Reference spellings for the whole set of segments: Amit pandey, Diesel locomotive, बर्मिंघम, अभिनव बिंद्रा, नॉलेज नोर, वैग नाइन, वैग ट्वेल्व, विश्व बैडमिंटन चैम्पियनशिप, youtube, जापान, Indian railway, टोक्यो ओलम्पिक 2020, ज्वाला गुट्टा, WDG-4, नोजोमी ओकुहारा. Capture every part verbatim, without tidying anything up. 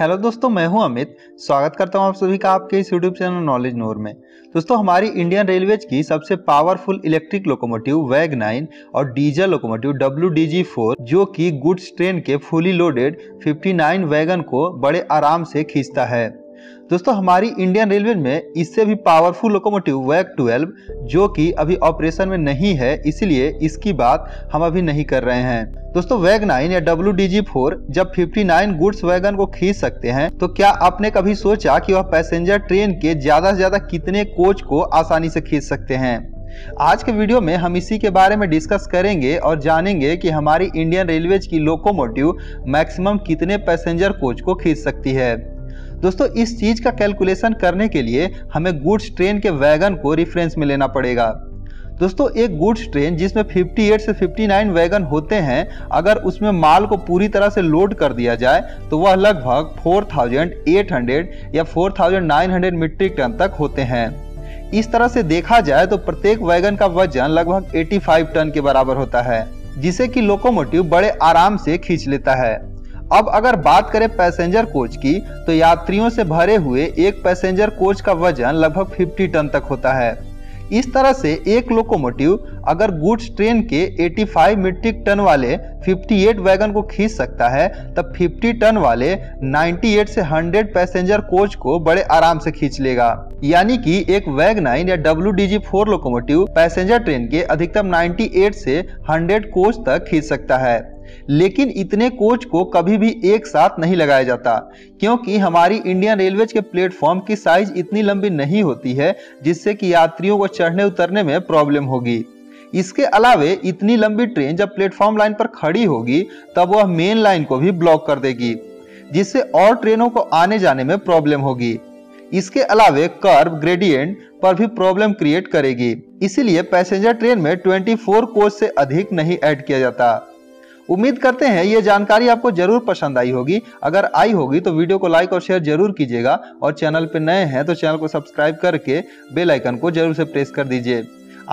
Hello दोस्तों, मैं हूं अमित। स्वागत करता हूं आप सभी का आपके इस यूट्यूब चैनल नॉलेज नोर में। दोस्तों, हमारी इंडियन रेलवेज की सबसे पावरफुल इलेक्ट्रिक लोकोमोटिव वैग नाइन और diesel locomotive W D G four, जो कि गुड्स ट्रेन के फुली लोडेड उनसठ वैगन को बड़े आराम से खींचता है। दोस्तों, हमारी इंडियन रेलवे में इससे भी पावरफुल लोकोमोटिव वैग ट्वेल्व, जो कि अभी ऑपरेशन में नहीं है, इसलिए इसकी बात हम अभी नहीं कर रहे हैं। दोस्तों, वैग नाइन या डब्ल्यू डी जी फोर जब उनसठ गुड्स वैगन को खींच सकते हैं, तो क्या आपने कभी सोचा कि वह पैसेंजर ट्रेन के ज्यादा से ज्यादा कितने कोच को आसानी से खींच सकते हैं? आज के वीडियो में हम इसी के बारे में डिस्कस करेंगे और जानेंगे कि हमारी इंडियन रेलवेज की लोकोमोटिव मैक्सिमम कितने पैसेंजर कोच को खींच सकती है। दोस्तों, इस चीज का कैलकुलेशन करने के लिए हमें गुड्स ट्रेन के वैगन को रेफरेंस में लेना पड़ेगा। दोस्तों, एक गुड्स ट्रेन जिसमें अट्ठावन से उनसठ वैगन होते हैं, अगर उसमें माल को पूरी तरह से लोड कर दिया जाए तो वह लगभग अड़तालीस सौ या उनचास सौ मीट्रिक टन तक होते हैं। इस तरह से देखा जाए तो प्रत्येक वैगन का वजन लगभग पचासी टन के बराबर होता है, जिसे कि लोकोमोटिव बड़े आराम से खींच लेता है। अब अगर बात करें पैसेंजर कोच की, तो यात्रियों से भरे हुए एक पैसेंजर कोच का वजन लगभग पचास टन तक होता है। इस तरह से एक लोकोमोटिव अगर गुड्स ट्रेन के पचासी मीट्रिक टन वाले अट्ठावन वैगन को खींच सकता है, तब पचास टन वाले अट्ठानवे से सौ पैसेंजर कोच को बड़े आराम से खींच लेगा। यानी कि एक वैग नाइन या W D G four locomotive passenger train के अधिकतम अट्ठानवे से सौ कोच तक खींच सकता है। लेकिन इतने कोच को कभी भी एक साथ नहीं लगाया जाता, क्योंकि हमारी इंडियन रेलवे के प्लेटफॉर्म की साइज इतनी लंबी नहीं होती है जिससे कि यात्रियों को चढ़ने उतरने में प्रॉब्लम होगी। इसके अलावे इतनी लंबी ट्रेन जब प्लेटफॉर्म लाइन पर खड़ी होगी, तब वह मेन लाइन को भी ब्लॉक कर देगी, जिससे और ट्रेनों को आने जाने में प्रॉब्लम होगी। इसके अलावे कर्व ग्रेडियंट पर भी प्रॉब्लम क्रिएट करेगी। इसीलिए पैसेंजर ट्रेन में चौबीस कोच से अधिक नहीं ऐड किया जाता। उम्मीद करते हैं ये जानकारी आपको जरूर पसंद आई होगी। अगर आई होगी तो वीडियो को लाइक और शेयर जरूर कीजिएगा, और चैनल पर नए हैं तो चैनल को सब्सक्राइब करके बेल आइकन को जरूर से प्रेस कर दीजिए।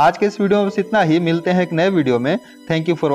आज के इस वीडियो में बस इतना ही। मिलते हैं एक नए वीडियो में। Thank you for